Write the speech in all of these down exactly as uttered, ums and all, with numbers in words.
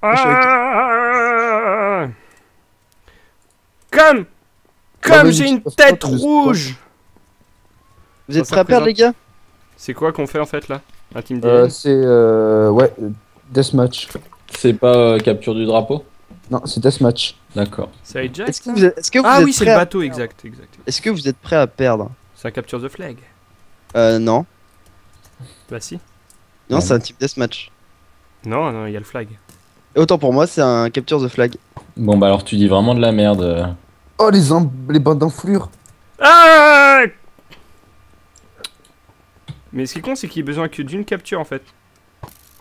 Ah, comme Comme j'ai une tête rouge. Vous êtes prêts à perdre, les gars? C'est quoi qu'on fait en fait là? Un team D N? C'est euh... ouais, Deathmatch. C'est pas euh, capture du drapeau? Non, c'est Deathmatch. D'accord. C'est hijack. Est-ce que vous êtes, est-ce que vous ah êtes oui, c'est le bateau, à... exact, exact. Est-ce que vous êtes prêts à perdre? C'est un capture de flag. Euh, non. Bah si. Non, c'est un type Deathmatch. Non, non, il y a le flag. Et autant pour moi, c'est un capture the flag. Bon bah alors tu dis vraiment de la merde. Oh les, les bandes d'enflure. Ah, mais ce qui est con, c'est qu'il y a besoin que d'une capture en fait.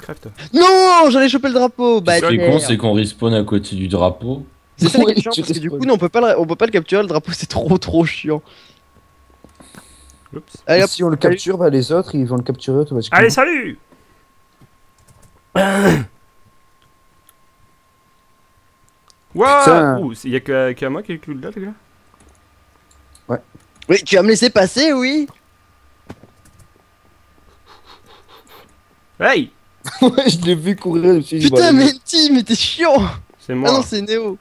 Crève-toi. Non, j'allais choper le drapeau. Bah, ce qui est con, c'est qu'on respawn à côté du drapeau. C'est ça les captures, parce que du coup, non, on peut pas le, on peut pas le capturer, le drapeau c'est trop trop chiant. Oups. Allez, si on le capture, bah, les autres ils vont le capturer automatiquement. Allez, salut. Waouh! Il y a qu'à qu moi qui ai clou là, les gars. Ouais. Oui, tu vas me laisser passer, oui? Hey! Ouais, je l'ai vu courir, je me suis dit. Putain, mais N T, mais t'es chiant! C'est moi. Ah non, c'est Neo.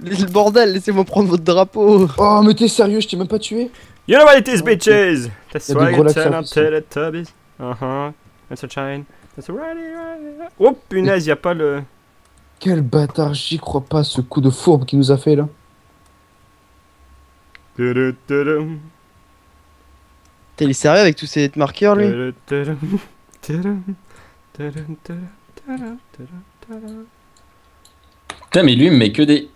Le bordel, laissez-moi prendre votre drapeau. Oh, mais t'es sérieux, je t'ai même pas tué. You know what it is, bitches! That's why it's an Teletubbies. Uh-huh. That's a shine. That's a rally, rally. Oh punaise, y'a pas le. Quel bâtard, j'y crois pas, ce coup de fourbe qu'il nous a fait là. T'es les sérieux avec tous ces marqueurs lui? Putain, mais lui il me met que des.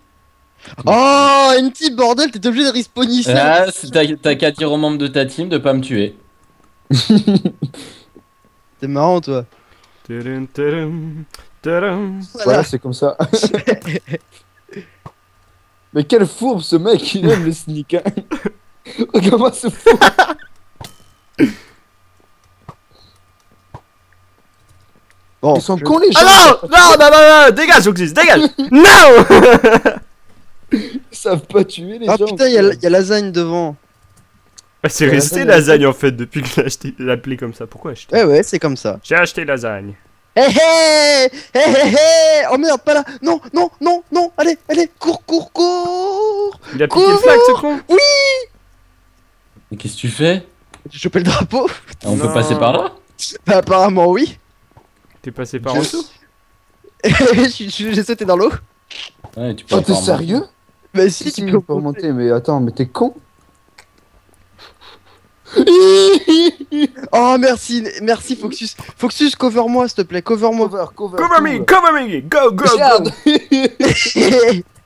Oh, N T, bordel, t'es obligé de respawn ici. Ah, t'as qu'à dire aux membres de ta team de pas me tuer. T'es marrant toi. Voilà, voilà c'est comme ça. Mais quel fourbe ce mec, il aime le sneak. Regarde-moi ce fourbe. Bon, ils sont je... cons les gens. Ah non, non, non, non, non, dégage Foxus, dégage. Non. Ils savent pas tuer les ah, gens. Ah putain, y'a y a lasagne devant. Bah, c'est resté lasagne en fait depuis que j'ai appelé comme ça. Pourquoi acheter? Ouais, ouais, c'est comme ça. J'ai acheté lasagne. Hé hé hé hé hé. Oh merde, pas là. Non, non, non, non. Allez, allez, cours, cours, cours. Il a piqué le flag, ce con. Oui. Mais qu'est-ce que tu fais? J'ai chopé le drapeau. Ah, on non. peut passer par là? Bah apparemment oui. T'es passé par en dessous? J'ai sauté dans l'eau. Ouais, tu peux. Oh t'es sérieux? Bah si, tu peux pas remonter, mais attends, mais t'es con. Oh merci, merci Foxus. Foxus, cover moi s'il te plaît, cover moi. Cover, cover, cover me, cover me, go, go, go.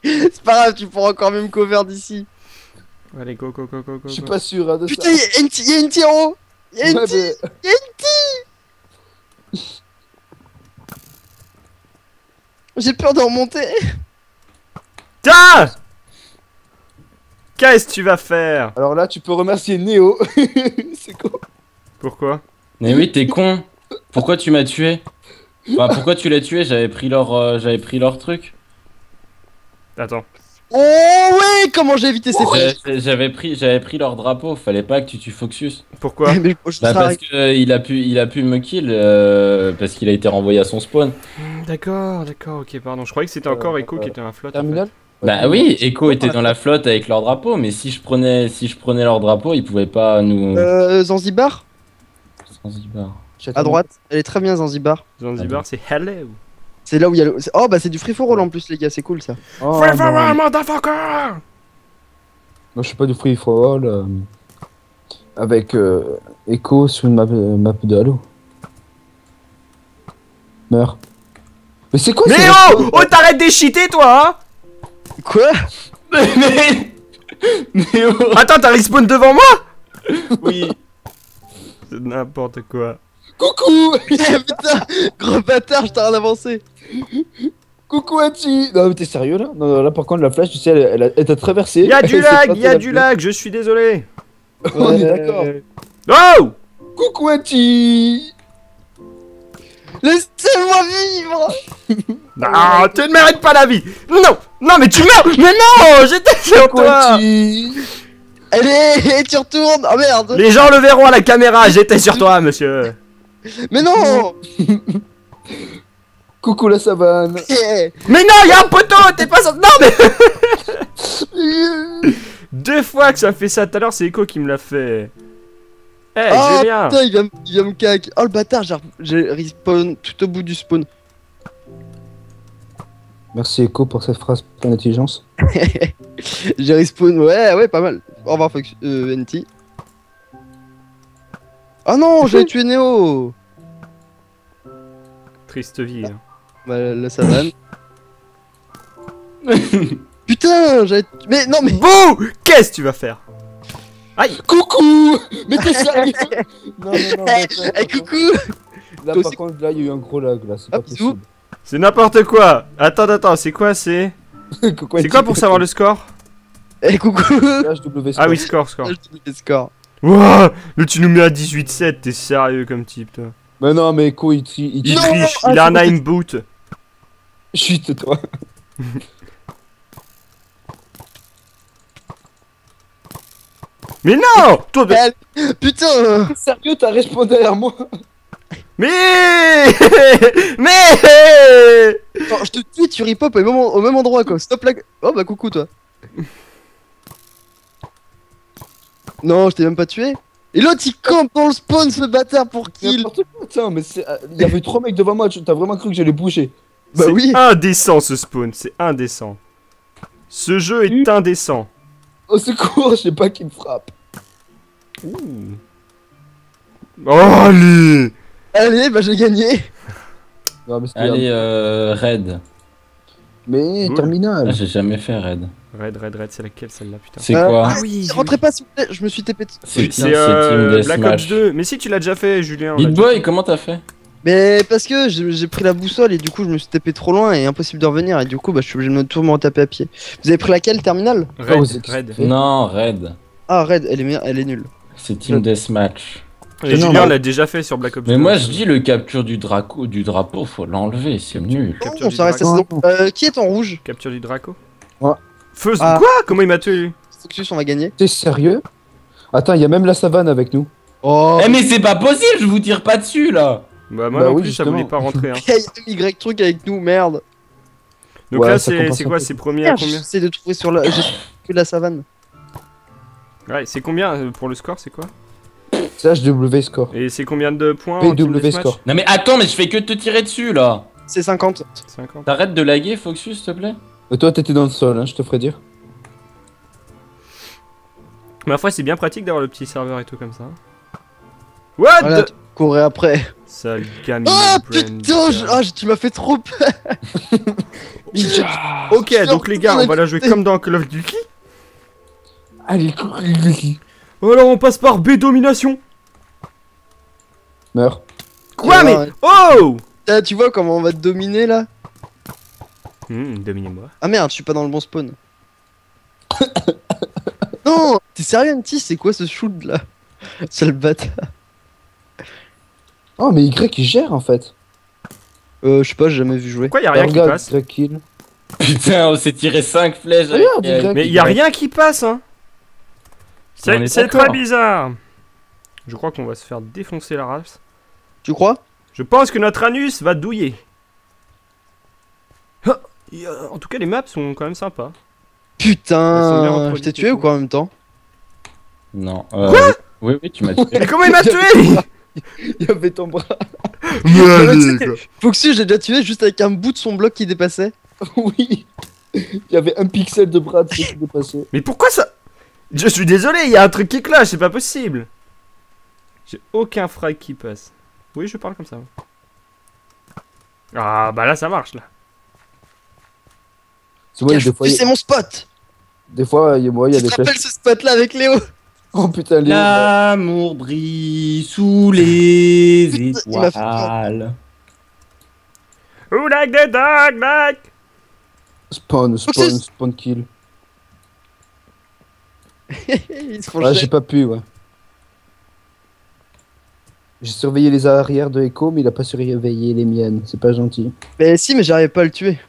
C'est pas grave, tu pourras encore même cover d'ici. Allez, go, go, go, go, go. Je suis pas sûr hein, de putain, ça. Putain, y'a N T en haut. Y'a N T, y'a N T. J'ai peur de remonter. Tiens! Qu'est-ce que tu vas faire? Alors là, tu peux remercier Neo. C'est con. Pourquoi? Mais oui, t'es con. Pourquoi tu m'as tué? Enfin, pourquoi tu l'as tué? J'avais pris leur, euh, j'avais pris leur truc. Attends. Oh ouais, comment j'ai évité ces trucs? J'avais pris, j'avais pris leur drapeau. Fallait pas que tu tues Foxus. Pourquoi? Mais je bah parce que euh, il a pu, il a pu me kill euh, parce qu'il a été renvoyé à son spawn. D'accord, d'accord, ok, pardon. Je croyais que c'était encore euh, Echo euh, qui était un flot. Bah oui, Echo était dans la flotte avec leur drapeau, mais si je prenais si je prenais leur drapeau, ils pouvaient pas nous... Euh, Zanzibar Zanzibar... À droite, elle est très bien Zanzibar. Zanzibar, c'est Halo. C'est là où il y a le... Oh bah c'est du free for all en plus les gars, c'est cool ça. Oh, free for all, motherfucker. Non, je suis pas du free for all euh, avec euh, Echo sur une map, euh, map de Halo. Meurs. Mais c'est quoi ça? Mais oh, oh t'arrêtes de cheater toi hein. Quoi? Mais, mais... mais oh. Attends, t'as respawn devant moi? Oui. C'est n'importe quoi. Coucou. Putain, gros bâtard, je t'ai rien avancé. Coucou N T. Non mais t'es sérieux là? Non, là par contre la flash, tu sais, elle, elle t'a traversé. Y'a du lag, y'a du lag, je suis désolé. Ouais. On est d'accord. Oh. Coucou N T. Laissez-moi vivre! Non, tu ne mérites pas la vie! Non! Non, mais tu meurs! Mais non! J'étais sur toi! Allez, tu retournes! Oh merde! Les gens le verront à la caméra, j'étais sur toi, monsieur! Mais non! Coucou la savane. Yeah. Mais non, y'a un poteau, t'es pas... Non mais... Deux fois que ça fait ça tout à l'heure, c'est Echo qui me l'a fait. Eh, hey, oh, Julien putain, il vient, il vient me cac. Oh le bâtard, j'ai respawn tout au bout du spawn. Merci Echo pour cette phrase, pour l'intelligence. J'ai respawn, ouais, ouais, pas mal. Au revoir Fox, euh, N T. Oh non, j'ai tué Neo. Triste vie. Ah. Hein. Bah, la savane. Putain, j'avais... Mais non, mais... Bouh! Qu'est-ce que tu vas faire? Aïe! Coucou! Mais t'es sérieux? Non, non, non. Eh, coucou! Là, par contre, là, il y a eu un gros lag, là, c'est pas possible. C'est n'importe quoi! Attends, attends, c'est quoi, c'est... C'est quoi pour savoir le score? Eh, coucou! Ah oui, score, score. Score. Wouah! Là, tu nous mets à dix-huit sept, t'es sérieux comme type, toi. Mais non, mais Echo, il triche, il a un aim boot. Chut, toi. Mais non toi, mais... Putain. Sérieux, t'as répondu derrière moi. Mais mais attends, je te tue, tu ripop au même, au même endroit quoi. Stop la... Oh bah coucou toi. Non, je t'ai même pas tué. Et l'autre il campe dans le spawn ce bâtard pour kill. Putain, mais c'est... Il y avait trois mecs devant moi, t'as vraiment cru que j'allais bouger? Bah oui. C'est indécent ce spawn, c'est indécent. Ce jeu est U indécent. Au secours, je sais pas qui me frappe. Ouh. Oh, allez. Allez, bah j'ai gagné. Non, mais allez, euh, raid. Mais, ouh. Terminal. Ah, j'ai jamais fait raid. Raid, raid, raid, c'est laquelle celle-là, putain? C'est euh, quoi? Ah oui, rentrez pas, s'il vous plaît, je me suis T P. C'est euh, Black Ops deux. Mais si, tu l'as déjà fait, Julien. Big Boy, comment t'as fait? Mais parce que j'ai pris la boussole et du coup je me suis tapé trop loin et impossible de revenir et du coup bah je suis obligé de me tourner en taper à pied. Vous avez pris laquelle, Terminal? Raid, oh, Raid. Non, Raid. Ah, Raid, elle est, elle est nulle. C'est Team Deathmatch. Et Julien l'a déjà fait sur Black Ops. Mais deux. Moi je dis le capture du, draco, du drapeau, faut l'enlever, c'est nul. Capture non, du ça reste euh, qui est en rouge? Capture du draco. Ouais. Feu, ah. Quoi? Comment il m'a tué? Foxus, on va gagner. T'es sérieux? Attends, il y a même la savane avec nous. Oh. Eh mais c'est pas possible, je vous tire pas dessus là. Bah moi bah non oui, plus justement. Ça voulait pas rentrer hein. Il y a Y truc avec nous, merde. Donc ouais, là c'est quoi, c'est premier à combien? J'essaie de trouver sur la... que la savane. Ouais, c'est combien pour le score, c'est quoi? C'est H W score. Et c'est combien de points? P W score. Non mais attends, mais je fais que te tirer dessus là. C'est cinquante. T'arrêtes de laguer Foxus s'il te plaît. Et toi t'étais dans le sol hein, je te ferai dire. Mais après c'est bien pratique d'avoir le petit serveur et tout comme ça. What voilà, the... Courir après. Sale gamine. Oh putain, je... oh, tu m'as fait trop peur. Ok, donc les gars, on va la jouer comme dans Call of Duty. Allez, Call of Duty. Alors on passe par B domination. Meurs. Quoi mais ouais. Oh ah, tu vois comment on va te dominer là. Mmh, dominez-moi. Ah merde, je suis pas dans le bon spawn. Non, t'es sérieux N T, c'est quoi ce shoot là? Sale bâtard. Oh mais Y il gère en fait. Euh je sais pas, j'ai jamais vu jouer. Quoi, y'a rien ah, qui passe? Putain, on s'est tiré cinq flèches. Regarde, euh, mais y'a rien qui passe hein. C'est très bizarre. Je crois qu'on va se faire défoncer la race. Tu crois? Je pense que notre anus va douiller. Oh, a... En tout cas les maps sont quand même sympas. Putain, je t'ai tué ou quoi en même temps? Non euh... Quoi? Oui oui tu m'as tué. Mais comment il m'a tué? Il avait ton bras. Foxy, j'ai déjà tué juste avec un bout de son bloc qui dépassait. Oui. Il y avait un pixel de bras de qui dépassait. Mais pourquoi ça? Je suis désolé, il y a un truc qui clash, c'est pas possible. J'ai aucun frag qui passe. Oui, je parle comme ça. Ah bah là ça marche là. C'est ouais, y... mon spot. Des fois, il y a moi, il y a des. Tu te rappelles ce spot là avec Léo? Oh putain, Léo. L'amour brille sous les étoiles. Ou like the dog, like. Spawn, spawn, spawn kill. Ils se font ah, j'ai pas pu, ouais. J'ai surveillé les arrières de Echo, mais il a pas surveillé les miennes. C'est pas gentil. Mais si, mais j'arrive pas à le tuer.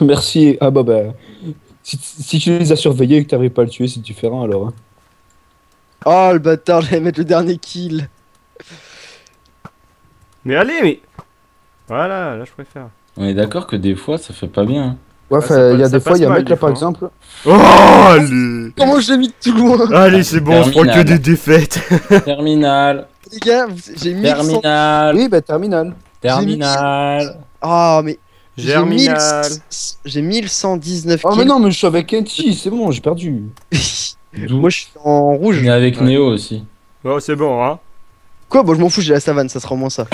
Merci. Ah bah bah. Si, si tu les as surveillés et que t'arrives pas à le tuer, c'est différent alors. Hein. Oh le bâtard, j'allais mettre le dernier kill. Mais allez, mais... Voilà, là je préfère. On est d'accord que des fois ça fait pas bien. Ouais, il ah, y a des fois, il y a un mec là par exemple. Oh, allez! Comment je l'ai mis de tout loin? Allez, c'est bon, je prends que des défaites. Terminal. Les gars, j'ai mis. Terminal. Oui, bah, terminal. Terminal. Ah, mais. Germinal. J'ai mille cent dix-neuf kills. Ah, mais non, mais je suis avec N T, c'est bon, j'ai perdu. Moi, je suis en rouge. Mais avec Neo aussi. Oh, c'est bon, hein. Quoi? Bon, je m'en fous, j'ai la savane, ça sera au moins ça.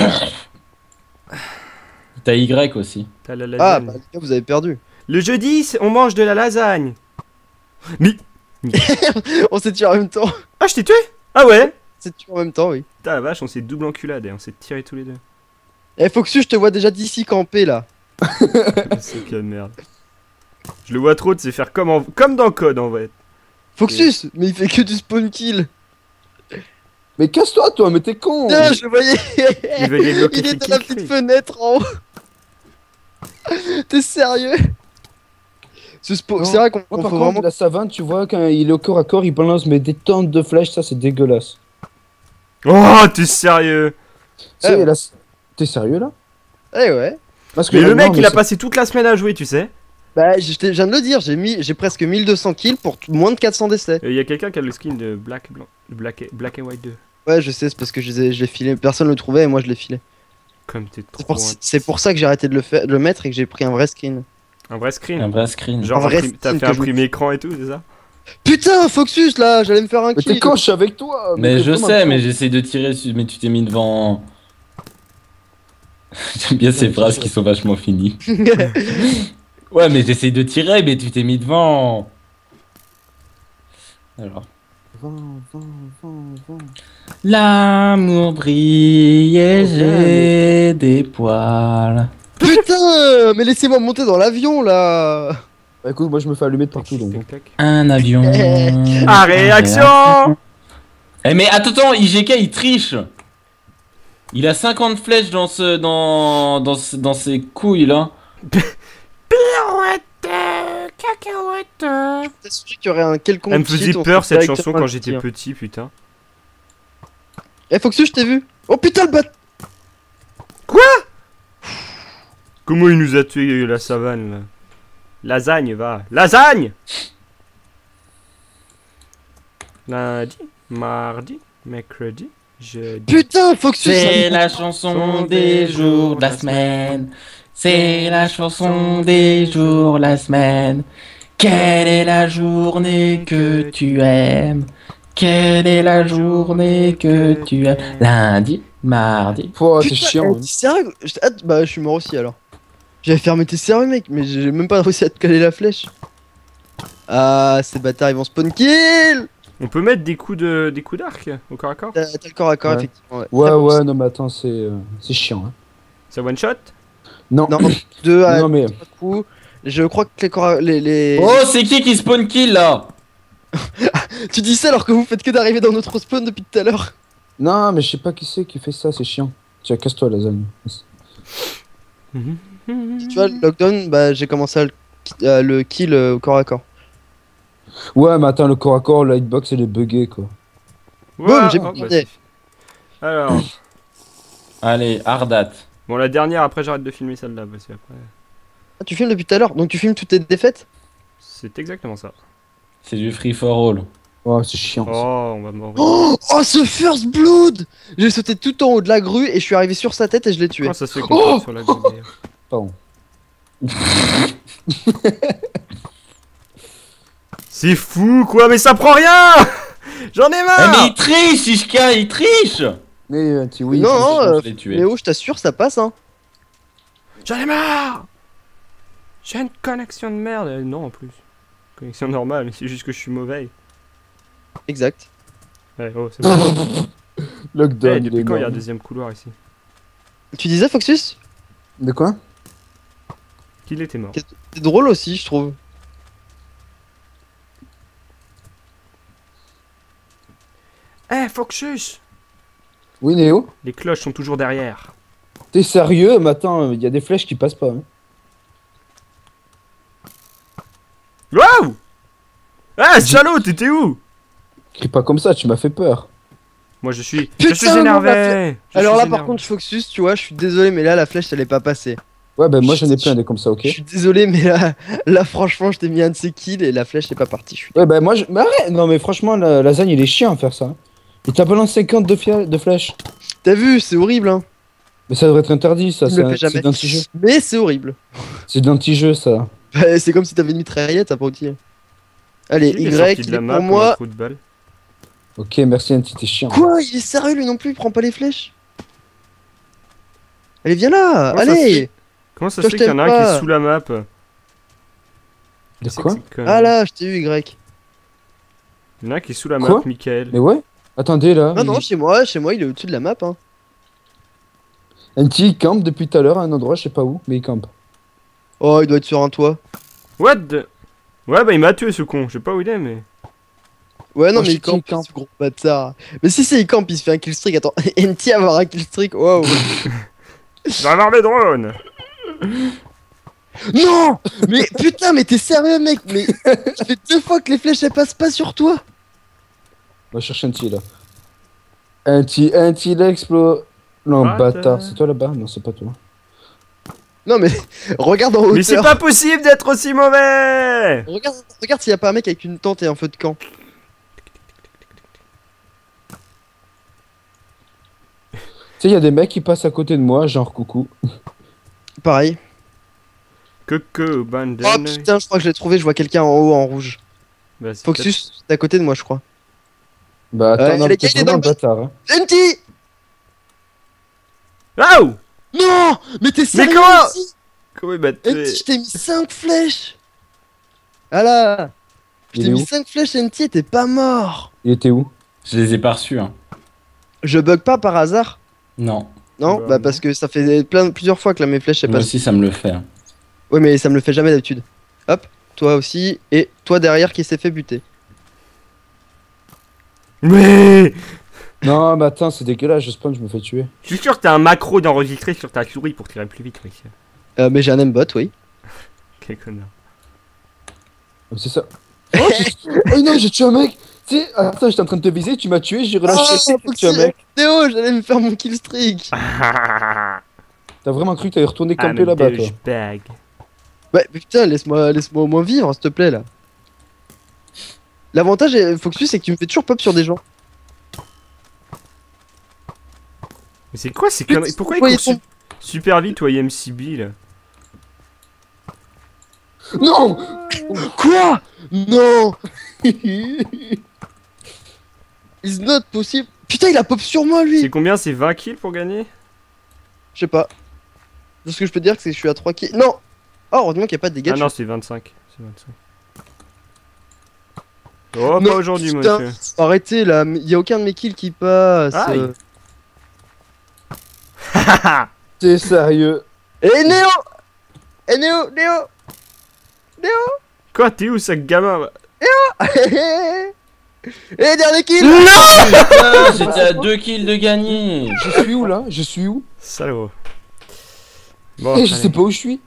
T'as Y aussi. T'as la lasagne. Ah, bah, les gars, vous avez perdu. Le jeudi, on mange de la lasagne. Mais... on s'est tiré en même temps. Ah, je t'ai tué? Ah ouais? On s'est tué en même temps, oui. Putain, la vache, on s'est double enculade et on s'est tiré tous les deux. Eh, Foxus, je te vois déjà d'ici camper, là. C'est quelle merde. Je le vois trop, de se faire comme, en... comme dans Code, en vrai. Foxus, et... mais il fait que du spawn kill. Mais casse-toi, toi, mais t'es con! Tiens, mais... je le voyais! Il, il est dans la petite fenêtre en haut! T'es sérieux? C'est ce vrai qu'on peut vraiment. La savane, tu vois, quand il est au corps à corps, il balance mais des tentes de flèches, ça c'est dégueulasse. Oh, t'es sérieux? T'es eh, la... sérieux là? Eh ouais! Parce que mais le mec, non, mais il a passé toute la semaine à jouer, tu sais? Bah, je, je viens de le dire, j'ai mis, j'ai presque mille deux cents kills pour moins de quatre cents décès. Il euh, y a quelqu'un qui a le skin de Black, Blanc, Black, Black and White deux. Ouais, je sais, c'est parce que je l'ai filé, personne le trouvait et moi je l'ai filé. Comme t'es trop... C'est pour, pour ça que j'ai arrêté de le, faire, de le mettre et que j'ai pris un vrai skin. Un vrai screen? Un vrai screen. Genre, t'as fait un premier écran et tout, c'est ça? Putain, Foxus là, j'allais me faire un kill. Mais t'es con, je suis avec toi. Mais, mais je sais, mais j'essaye de tirer, mais tu t'es mis devant... J'aime bien ces phrases qui sont vachement finies. Ouais, mais j'essaye de tirer, mais tu t'es mis devant. Alors. L'amour brille et j'ai des poils. Putain, mais laissez-moi monter dans l'avion là. Bah écoute, moi je me fais allumer de partout donc. Un avion. Ah, réaction. Eh mais attends, attends, I G K il triche. Il a cinquante flèches dans ce, dans, dans, dans ses couilles là. Pirouette, euh, cacahuète. Euh... Je suis qu'il y aurait un quelconque. Elle me faisait peur cette chanson quand j'étais petit, putain. Eh, Foxus, je t'ai vu. Oh putain, le bat. Quoi? Comment il nous a tué la savane là? Lasagne, va. Lasagne. Lundi, mardi, mercredi, jeudi. Putain, Foxus. C'est la chanson des jours de la semaine. C'est la chanson des jours, la semaine. Quelle est la journée que tu aimes? Quelle est la journée que tu aimes? Lundi, mardi. Oh, c'est chiant. T'es sérieux? Bah, je suis mort aussi alors. J'avais fermé, t'es sérieux, mec? Mais j'ai même pas réussi à te caler la flèche. Ah, ces bâtards, ils vont spawn kill! On peut mettre des coups de, des coups d'arc au corps à corps? T'as le corps à corps, ouais. Effectivement. Ouais, ouais, ouais, ouais, non, mais attends, c'est euh, c'est chiant. Hein. C'est one shot? Non, non, deux à non, mais... trois coups. Je crois que les, cora... les, les... Oh, c'est qui qui spawn kill là? Tu dis ça alors que vous faites que d'arriver dans notre spawn depuis tout à l'heure. Non, mais je sais pas qui c'est qui fait ça, c'est chiant. Tiens, casse-toi la zone. Tu vois, le lockdown, bah j'ai commencé à le, à le kill euh, au corps à corps. Ouais, mais attends, le corps à corps, la hitbox elle est buggée quoi. Ouais, boum, j'ai oh, bah... Alors. Allez, Ardat. Bon, la dernière, après j'arrête de filmer celle-là, parce que après... Ah, tu filmes depuis tout à l'heure, donc tu filmes toutes tes défaites? C'est exactement ça. C'est du free for all. Oh, c'est chiant. Oh, ça. On va mourir. Oh, oh, ce first blood! J'ai sauté tout en haut de la grue et je suis arrivé sur sa tête et je l'ai tué. Oh, ça se fait qu'on oh sur la grue d'ailleurs. Pardon. C'est fou, quoi, mais ça prend rien! J'en ai marre! Eh, mais il triche, Ishka, il triche! Mais tu oui, non, non, mais oh, je t'assure, ça passe, hein. J'en ai marre. J'ai une connexion de merde. Non, en plus. Connexion normale, c'est juste que je suis mauvais. Exact. Ouais, oh, c'est bon. Lockdown. Hey, depuis quand il y a un deuxième couloir ici? Tu disais, Foxus? De quoi? Qu'il était mort. C'est drôle aussi, je trouve. Eh, hey, Foxus! Oui, Néo. Les cloches sont toujours derrière. T'es sérieux? Mais attends, y a des flèches qui passent pas. Hein. Wow! Eh, hey, salaud, t'étais où? Crie pas comme ça, tu m'as fait peur. Moi je suis. Putain, je suis énervé. Je Alors suis là énervé. Par contre Foxus, tu vois, je suis désolé mais là la flèche elle est pas passée. Ouais bah moi j'en ai plein des comme ça, ok. Je suis désolé mais là, là franchement je t'ai mis un de ces kills et la flèche n'est pas partie. Je suis... Ouais bah moi je... Mais arrête. Non mais franchement la lasagne il est chiant à faire ça. Il t'a balancé cinquante de, fia... de flèches. T'as vu, c'est horrible hein. Mais ça devrait être interdit ça, c'est un... un petit jeu. Mais c'est horrible. C'est d'un petit jeu ça. Bah, c'est comme si t'avais une mitraillette ça pour dire. Allez, Y, il est pour moi. Ok, merci N T, t'es chiant. Quoi, il est sérieux lui non plus, il prend pas les flèches. Allez, viens là, allez. Comment ça se fait qu'il y en a un qui est sous la map? De quoi? Ah là, je t'ai eu Y. Il y en a un qui est sous la map, Michael. Mais ouais. Attendez là. Ah non, chez moi, chez moi, il est au-dessus de la map. Hein. N T, il campe depuis tout à l'heure à un endroit, je sais pas où, mais il campe. Oh, il doit être sur un toit. What the... Ouais, bah il m'a tué ce con, je sais pas où il est, mais... Ouais, non, oh, mais il campe, camp. Ce gros bâtard. Mais si c'est il campe, il se fait un killstreak, attends, N T avoir un killstreak, waouh. Je vais avoir mes drones. Non. Mais putain, mais t'es sérieux, mec. Mais ça fait deux fois que les flèches, elles passent pas sur toi. On va chercher N T, là. N T, N T, il explose. Non, ah, bâtard, c'est toi là-bas? Non, c'est pas toi. Non mais regarde en hauteur. Mais c'est pas possible d'être aussi mauvais. Regarde, regarde s'il y a pas un mec avec une tente et un feu de camp. Tu sais, il y a des mecs qui passent à côté de moi, genre coucou. Pareil. Coucou, bandana. Oh putain, je crois que je l'ai trouvé, je vois quelqu'un en haut en rouge. Bah, Foxus, t'es à côté de moi, je crois. Bah attends, euh, non, t'es vraiment un bâtard. Hein. N T. Waouh. Non. Mais t'es sérieux ici? Comment il m'a tué? N T, je t'ai mis cinq flèches. Ah là. Je t'ai mis cinq flèches, N T, t'es pas mort. Il était où? Je les ai pas reçus hein. Je bug pas par hasard? Non. Non bah, bah non. Parce que ça fait plein, plusieurs fois que là mes flèches elles passent. Moi aussi ça me le fait. Ouais mais ça me le fait jamais d'habitude. Hop, toi aussi, et toi derrière qui s'est fait buter. Mais... Non, mais attends, c'est dégueulasse, je spawn, je me fais tuer. Je suis sûr que t'as un macro d'enregistrer sur ta souris pour tirer plus vite, mec. Euh, mais j'ai un aimbot, oui. Quel connard. Oh, c'est ça. Oh, oh non, j'ai tué un mec. Tu sais, attends, j'étais en train de te viser, tu m'as tué, j'ai relâché. Oh, j'ai tué un mec. Théo, j'allais me faire mon killstreak. T'as vraiment cru que t'allais retourner camper là-bas, toi? Ouais, mais putain, laisse-moi laisse-moi au moins vivre, s'il te plaît, là. L'avantage, Foxus, c'est que tu me fais toujours pop sur des gens. Mais c'est quoi ces conneries? Pourquoi ils courent super vite, toi, I M C B, là? Non. Quoi? Non. It's not possible. Putain, il a pop sur moi, lui. C'est combien? C'est vingt kills pour gagner? Je sais pas. Ce que je peux dire, c'est que je suis à trois kills. Non. Oh, heureusement qu'il n'y a pas de dégâts. Ah non, c'est vingt-cinq. C'est vingt-cinq. Oh, non, pas aujourd'hui, monsieur. Arrêtez, là. Il n'y a aucun de mes kills qui passe. Ah, euh... il... T'es sérieux? Eh Neo! Eh Neo! Neo! Neo! Quoi? T'es où, ce gamin? Bah Neo! Eh, dernier kill! NON! J'étais à deux kills de gagner! Je suis où là? Je suis où? Salaud! Bon, eh, je sais pas où je suis!